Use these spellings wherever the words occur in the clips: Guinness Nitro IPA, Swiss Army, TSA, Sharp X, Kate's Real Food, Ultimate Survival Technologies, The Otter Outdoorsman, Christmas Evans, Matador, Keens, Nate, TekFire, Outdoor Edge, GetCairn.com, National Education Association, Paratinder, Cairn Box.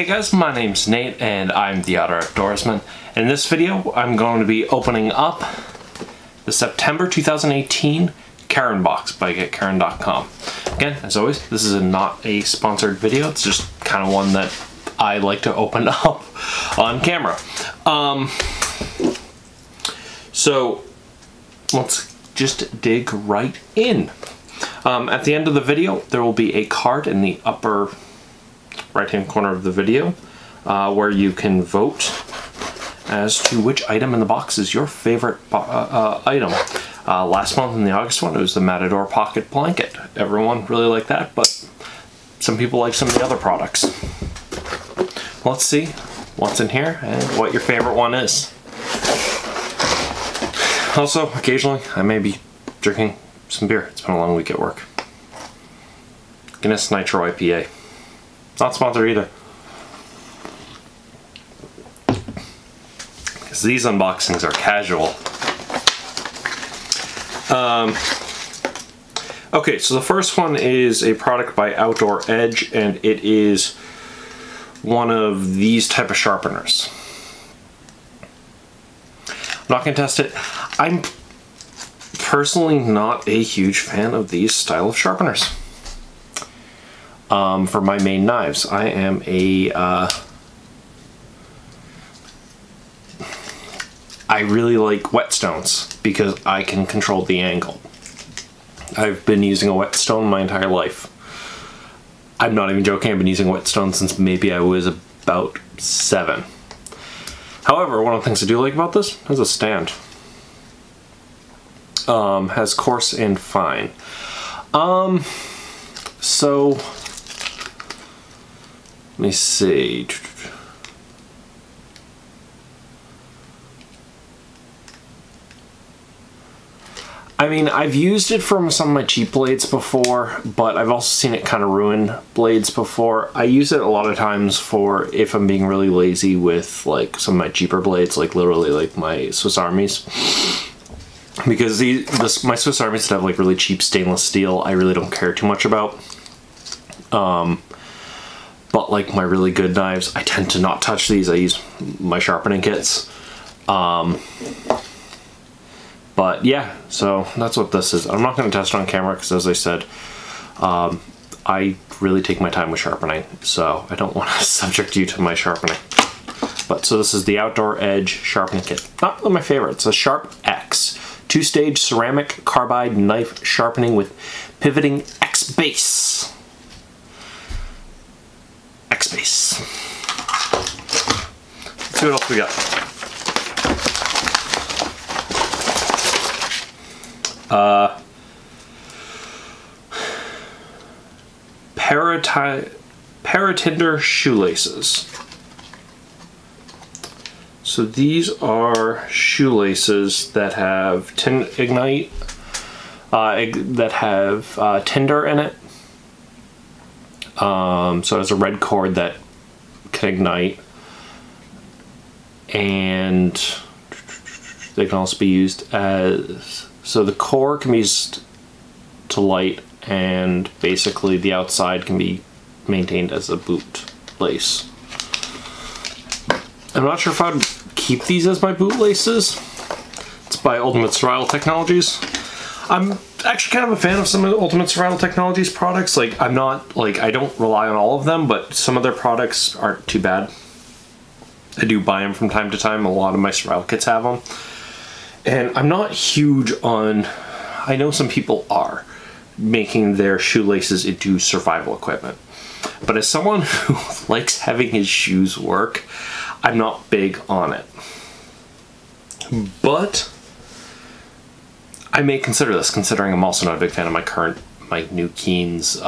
Hey guys, my name's Nate and I'm The Otter Outdoorsman. In this video, I'm going to be opening up the September 2018 Cairn Box by GetCairn.com. Again, as always, this is not a sponsored video. It's just kind of one that I like to open up on camera. So let's just dig right in. At the end of the video, there will be a card in the upper right-hand corner of the video where you can vote as to which item in the box is your favorite item. Last month in the August one, it was the Matador pocket blanket. Everyone really liked that, but some people like some of the other products. Let's see what's in here and what your favorite one is. Also, occasionally, I may be drinking some beer. It's been a long week at work. Guinness Nitro IPA. Not sponsored either. Because these unboxings are casual. Okay, so the first one is a product by Outdoor Edge, and it is one of these type of sharpeners. I'm not going to test it. I'm personally not a huge fan of these style of sharpeners. For my main knives, I am a, I really like whetstones because I can control the angle. I've been using a whetstone my entire life. I'm not even joking, I've been using a whetstone since maybe I was about 7. However, one of the things I do like about this is a stand. Has coarse and fine. So, let me see. I mean, I've used it from some of my cheap blades before, but I've also seen it kind of ruin blades before. I use it a lot of times for if I'm being really lazy with like some of my cheaper blades, like literally like my Swiss Armies. Because my Swiss Armies that have like really cheap stainless steel, I really don't care too much about. But like my really good knives, I tend to not touch these. I use my sharpening kits. But yeah, so that's what this is. I'm not going to test it on camera because, as I said, I really take my time with sharpening, so I don't want to subject you to my sharpening. But so this is the Outdoor Edge sharpening kit. Not my favorite. It's a Sharp X. Two-stage ceramic carbide knife sharpening with pivoting X base. X base. Let's see what else we got. Paratinder shoelaces. So these are shoelaces that have tinder in it. So it has a red cord that can ignite, and they can also be used as, so the core can be used to light, and basically the outside can be maintained as a boot lace. I'm not sure if I'd keep these as my bootlaces. It's by Ultimate Survival Technologies. I'm actually kind of a fan of some of the Ultimate Survival Technologies products. Like, I'm not, like, I don't rely on all of them, but some of their products aren't too bad. I do buy them from time to time. A lot of my survival kits have them. And I'm not huge on, I know some people are making their shoelaces into survival equipment. But as someone who likes having his shoes work, I'm not big on it, but I may consider this, considering I'm also not a big fan of my new Keens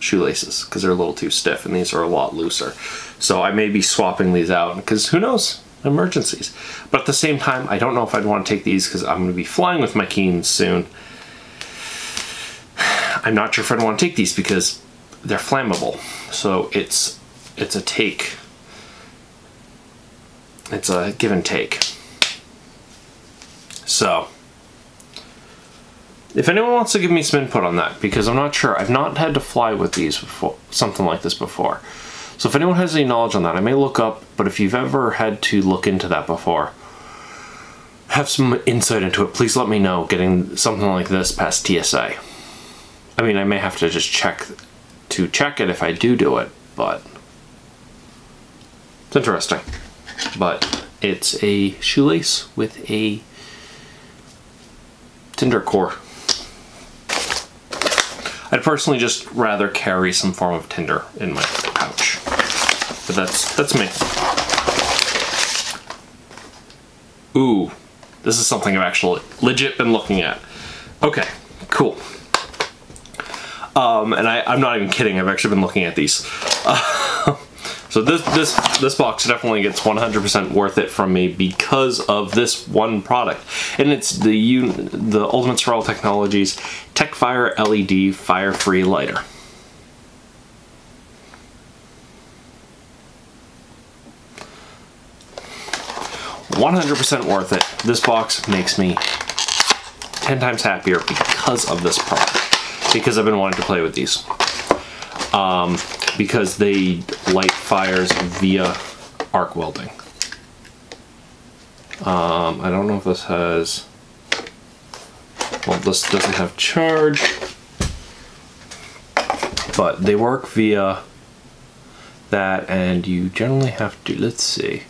shoelaces, because they're a little too stiff, and these are a lot looser. So I may be swapping these out, because who knows, emergencies. But at the same time, I don't know if I'd want to take these, because I'm going to be flying with my Keens soon. I'm not sure if I'd want to take these, because they're flammable, so it's a take. It's a give and take. So, if anyone wants to give me some input on that, because I'm not sure. I've not had to fly with these before, something like this before. So if anyone has any knowledge on that, I may look up, but if you've ever had to look into that before, have some insight into it, please let me know getting something like this past TSA. I mean, I may have to just check it if I do it, but it's interesting. But it's a shoelace with a tinder core. I'd personally just rather carry some form of tinder in my pouch, but that's me. Ooh, this is something I've actually legit been looking at. Okay, cool. And I'm not even kidding. I've actually been looking at these. So this box definitely gets 100% worth it from me because of this one product, and it's the Ultimate Survival Technologies TekFire LED Fire-Free Lighter. $100% worth it. This box makes me 10 times happier because of this product, because I've been wanting to play with these. Because they light fires via arc welding. I don't know if this has... Well, this doesn't have charge. But they work via that, and you generally have to... Let's see.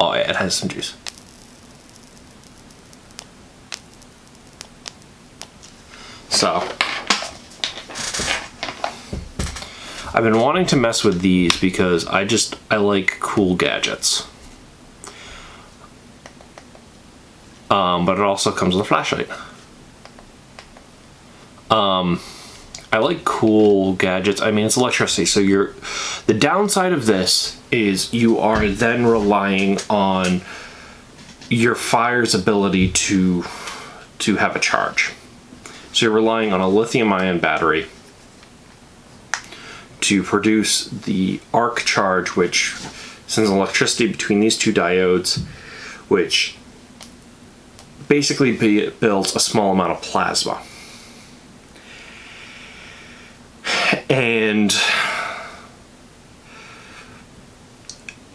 Oh yeah, it has some juice. So, I've been wanting to mess with these because I like cool gadgets. But it also comes with a flashlight. I like cool gadgets. I mean, it's electricity, so the downside of this is you are then relying on your fire's ability to have a charge. So you're relying on a lithium-ion battery to produce the arc charge, which sends electricity between these two diodes, which basically builds a small amount of plasma. And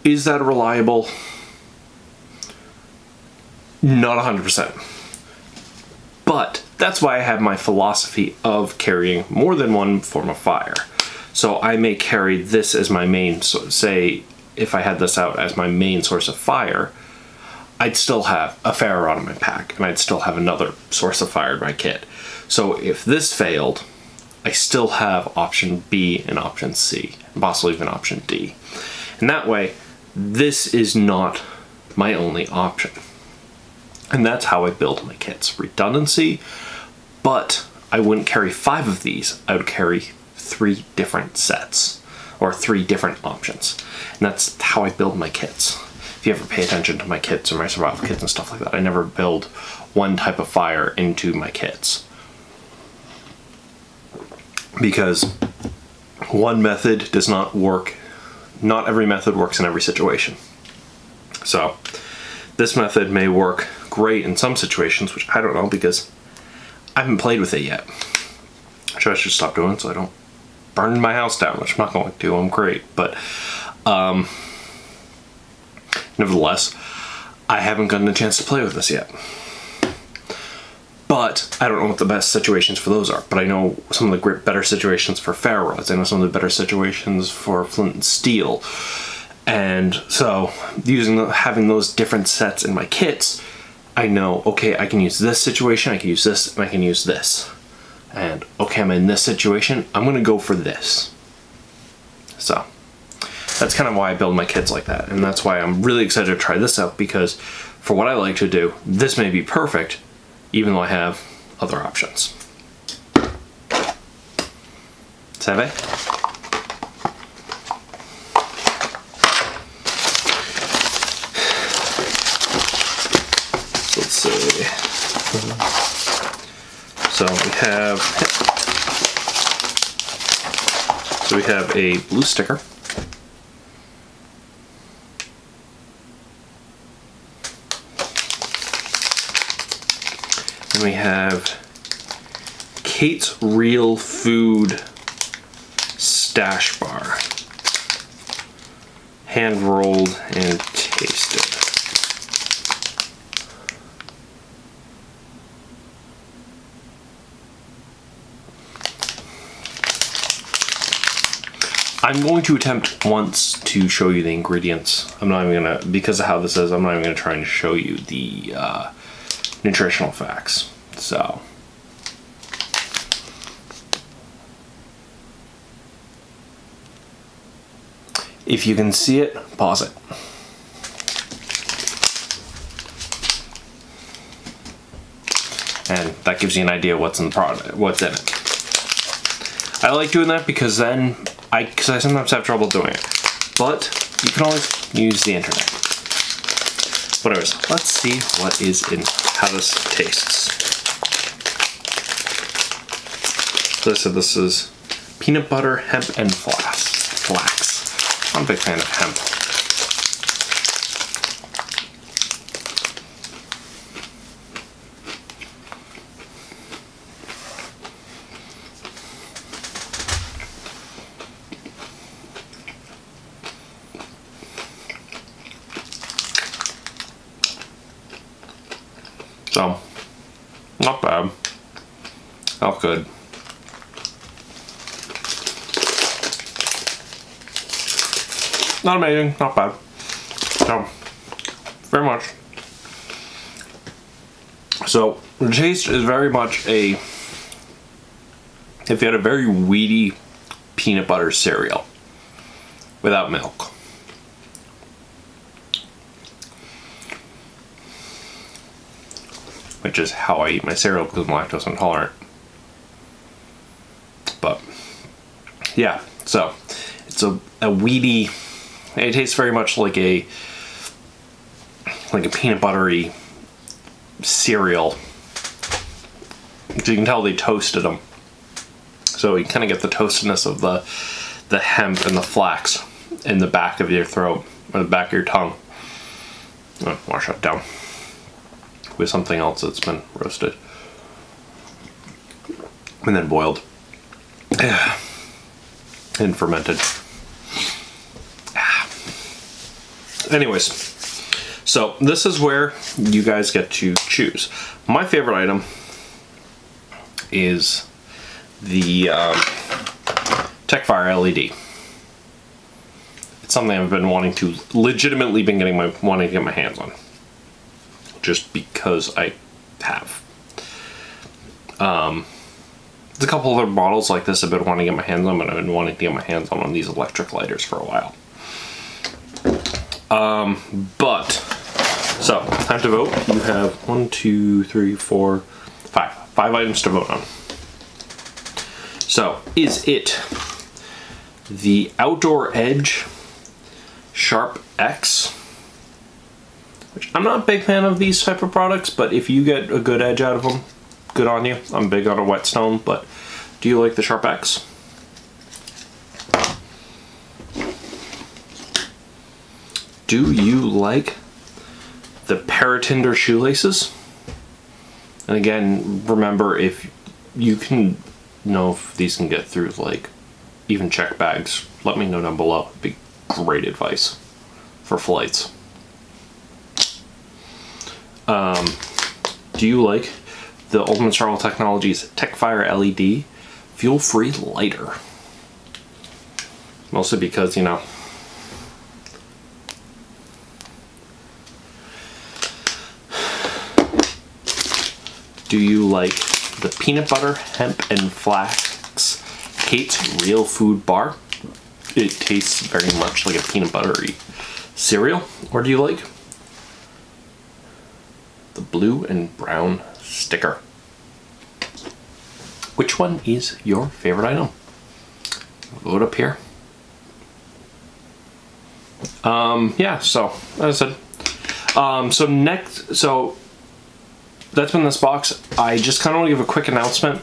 is that reliable? Not 100%. But that's why I have my philosophy of carrying more than one form of fire. So I may carry this as my main, say if I had this out as my main source of fire, I'd still have a firearm in my pack, and I'd still have another source of fire in my kit. So if this failed, I still have option B and option C, and possibly even option D. And that way, this is not my only option. And that's how I build my kits. Redundancy, but I wouldn't carry 5 of these. I would carry 3 different sets, or 3 different options. And that's how I build my kits. If you ever pay attention to my kits or my survival kits and stuff like that, I never build one type of fire into my kits. Because one method does not work, not every method works in every situation. So, this method may work great in some situations, which I don't know because I haven't played with it yet. So I should stop doing it so I don't burn my house down, which I'm not going to. I'm great, but nevertheless, I haven't gotten a chance to play with this yet. But I don't know what the best situations for those are, but I know some of the great better situations for ferro rods. I know some of the better situations for flint and steel. And so having those different sets in my kits, I know, okay, I can use this situation, I can use this, and I can use this. And, okay, I'm in this situation, I'm gonna go for this. So, that's kind of why I build my kits like that, and that's why I'm really excited to try this out, because for what I like to do, this may be perfect, even though I have other options. Save? So we have a blue sticker. And we have Kate's Real Food stash bar. Hand rolled and tasted. I'm going to attempt once to show you the ingredients. I'm not even gonna, because of how this is, I'm not even gonna try and show you the nutritional facts, so. If you can see it, pause it. And that gives you an idea what's in the product, what's in it. I like doing that because then, because I sometimes have trouble doing it. But you can always use the internet. But anyways, let's see what is in, how this tastes. So I said this is peanut butter, hemp, and flax. I'm a big fan of hemp. So, not bad. Not good. Not amazing, not bad. So, very much. So, the taste is very much a, if you had a very weedy peanut butter cereal without milk. Which is how I eat my cereal because I'm lactose intolerant. But yeah, so it's a weedy, it tastes very much like a peanut buttery cereal. So you can tell they toasted them. So you kind of get the toastedness of the hemp and the flax in the back of your throat or the back of your tongue. Oh, wash that down with something else that's been roasted and then boiled and fermented. Anyways, so this is where you guys get to choose. My favorite item is the TekFire LED. It's something I've been wanting to, legitimately been getting wanting to get my hands on. Just because I have. There's a couple other models like this I've been wanting to get my hands on, but I've been wanting to get my hands on one of these electric lighters for a while. So, time to vote. You have 1, 2, 3, 4, 5. 5 items to vote on. So, is it the Outdoor Edge Sharp X? Which I'm not a big fan of these type of products, but if you get a good edge out of them, good on you. I'm big on a whetstone, but do you like the Sharp X? Do you like the Paratinder shoelaces? And again, remember if you can know if these can get through like even check bags, let me know down below. It'd be great advice for flights. Do you like the Ultimate Survival Technologies TekFire LED fuel-free lighter? Mostly because, you know, do you like the peanut butter, hemp, and flax Kate's Real Food bar? It tastes very much like a peanut buttery cereal. Or do you like the blue and brown sticker? Which one is your favorite item? Vote up here. Yeah, so as I said, so that's been this box. I just kind of want to give a quick announcement,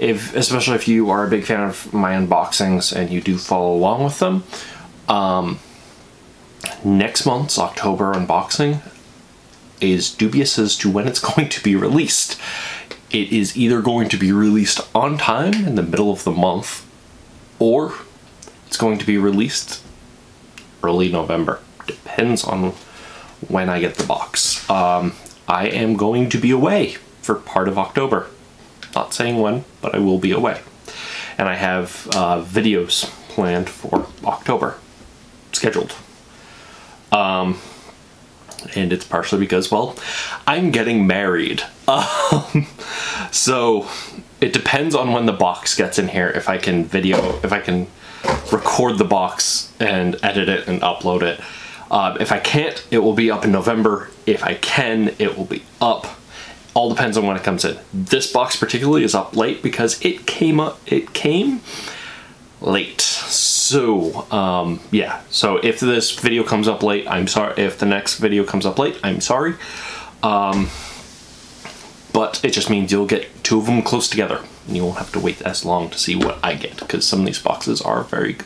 especially if you are a big fan of my unboxings and you do follow along with them. Next month's October unboxing is dubious as to when it's going to be released. It is either going to be released on time in the middle of the month, or It's going to be released early November. Depends on when I get the box. I am going to be away for part of October. Not saying when, but I will be away. And I have videos planned for October, scheduled. And it's partially because, well, I'm getting married. So it depends on when the box gets in here, if I can video, if I can record the box and edit it and upload it. If I can't, it will be up in November. If I can, it will be up. All depends on when it comes in. This box particularly is up late because it came late. So yeah, so if this video comes up late, I'm sorry. If the next video comes up late, I'm sorry. But it just means you'll get two of them close together and you won't have to wait as long to see what I get, because some of these boxes are very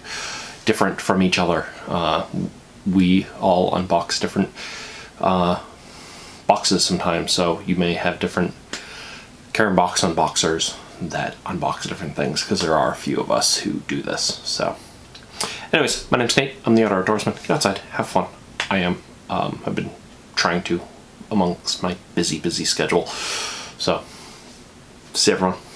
different from each other. We all unbox different boxes sometimes, so you may have different Cairn Box unboxers that unbox different things, because there are a few of us who do this. So anyways, my name's Nate, I'm the Otter Outdoorsman. Get outside, have fun. I am, I've been trying to amongst my busy schedule. So see everyone.